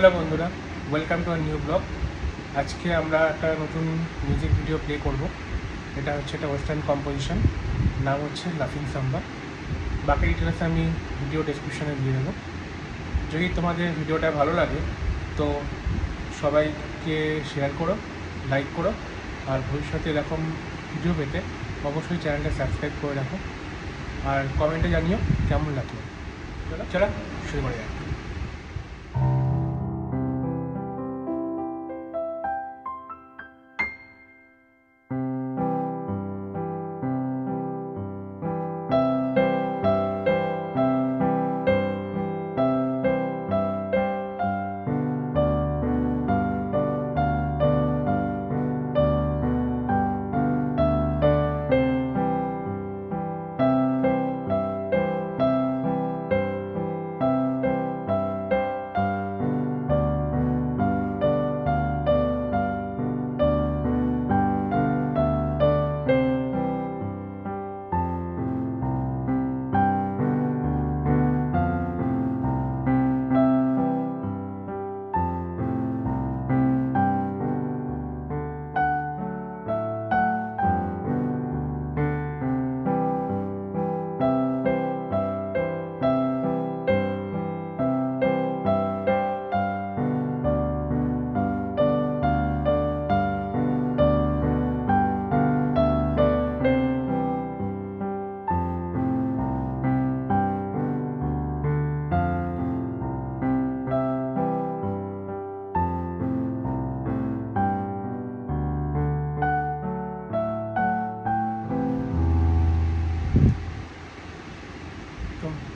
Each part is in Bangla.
হ্যালো বন্ধুরা, welcome to our new blog. আজকে আমরা একটা নতুন মিউজিক ভিডিও প্লে করব। এটা হচ্ছে একটা ওয়েস্টার্ন কম্পোজিশন, নাম হচ্ছে লাফিং সাম্বা। বাকি ডিটেলস আমি ভিডিও ডেসক্রিপশনে দিয়ে দেবো। যদি তোমাদের ভিডিওটা ভালো লাগে তো সবাইকে শেয়ার করো, লাইক করো, আর ভবিষ্যতে এরকম ভিডিও পেতে অবশ্যই চ্যানেলটা সাবস্ক্রাইব করে রাখো, আর কমেন্টে জানিও কেমন লাগলো। চলো শুরু করে যাক।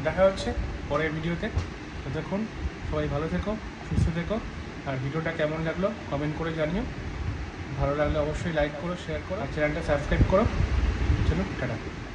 দেখা হচ্ছে পরের ভিডিওতে। ততক্ষণ সবাই ভালো থেকো, সুস্থ থেকো, আর ভিডিওটা কেমন লাগলো কমেন্ট করে জানিও। ভালো লাগলে অবশ্যই লাইক করো, শেয়ার করো, আর চ্যানেলটা সাবস্ক্রাইব করো। চলুন, টাটা।